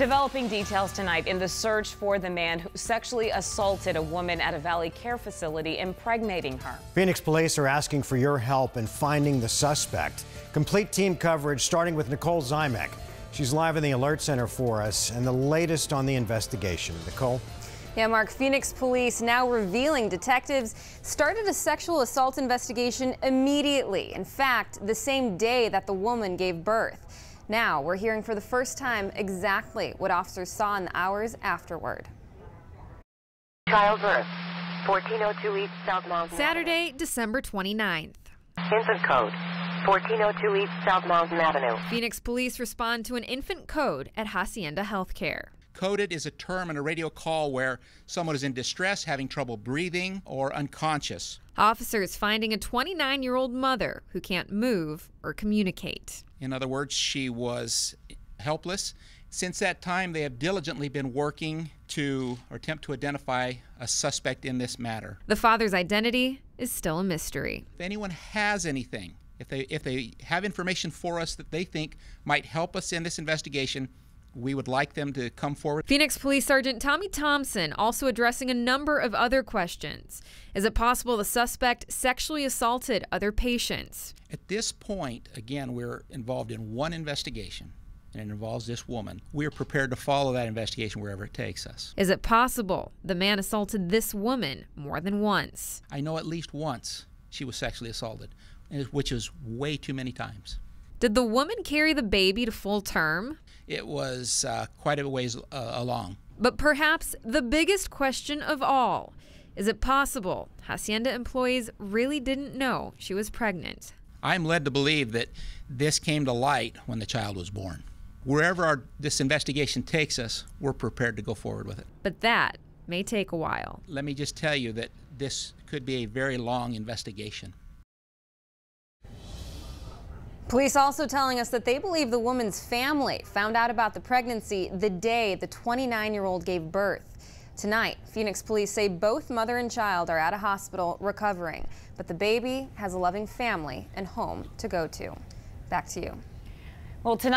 Developing details tonight in the search for the man who sexually assaulted a woman at a Valley care facility, impregnating her. Phoenix police are asking for your help in finding the suspect. Complete team coverage starting with Nicole Zymek. She's live in the Alert Center for us and the latest on the investigation. Nicole? Yeah, Mark, Phoenix police now revealing detectives started a sexual assault investigation immediately. In fact, the same day that the woman gave birth. Now we're hearing for the first time exactly what officers saw in the hours afterward. Childbirth, 1402 East South Mountain. Saturday, December 29th. Infant code, 1402 East South Mountain Avenue. Phoenix police respond to an infant code at Hacienda Healthcare. Coded is a term in a radio call where someone is in distress, having trouble breathing, or unconscious. Officers finding a 29-year-old mother who can't move or communicate. In other words, she was helpless. Since that time, they have diligently been working to or attempt to identify a suspect in this matter. The father's identity is still a mystery. If anyone has anything, if they have information for us that they think might help us in this investigation, we would like them to come forward. Phoenix Police Sergeant Tommy Thompson also addressing a number of other questions. Is it possible the suspect sexually assaulted other patients? At this point, again, we're involved in one investigation, and it involves this woman. We're prepared to follow that investigation wherever it takes us. Is it possible the man assaulted this woman more than once? I know at least once she was sexually assaulted, which is way too many times. Did the woman carry the baby to full term? It was quite a ways along. But perhaps the biggest question of all, is it possible Hacienda employees really didn't know she was pregnant? I'm led to believe that this came to light when the child was born. Wherever this investigation takes us, we're prepared to go forward with it. But that may take a while. Let me just tell you that this could be a very long investigation. Police also telling us that they believe the woman's family found out about the pregnancy the day the 29-year-old gave birth. Tonight, Phoenix police say both mother and child are at a hospital recovering, but the baby has a loving family and home to go to. Back to you. Well, tonight.